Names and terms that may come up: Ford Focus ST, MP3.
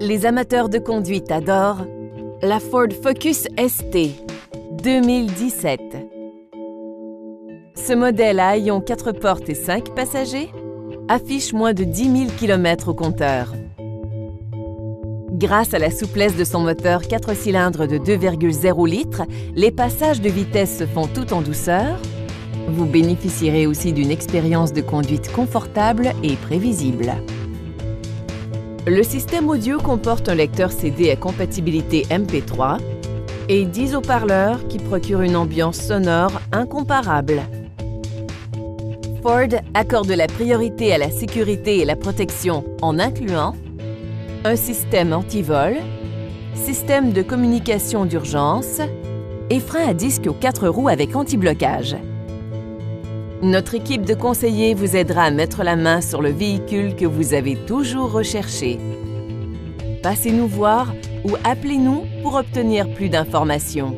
Les amateurs de conduite adorent la Ford Focus ST 2017. Ce modèle à haillons 4 portes et 5 passagers affiche moins de 10 000 km au compteur. Grâce à la souplesse de son moteur 4 cylindres de 2,0 litres, les passages de vitesse se font tout en douceur. Vous bénéficierez aussi d'une expérience de conduite confortable et prévisible. Le système audio comporte un lecteur CD à compatibilité MP3 et 10 haut-parleurs qui procurent une ambiance sonore incomparable. Ford accorde la priorité à la sécurité et la protection en incluant un système antivol, système de communication d'urgence et frein à disque aux 4 roues avec anti-blocage. Notre équipe de conseillers vous aidera à mettre la main sur le véhicule que vous avez toujours recherché. Passez-nous voir ou appelez-nous pour obtenir plus d'informations.